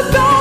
about.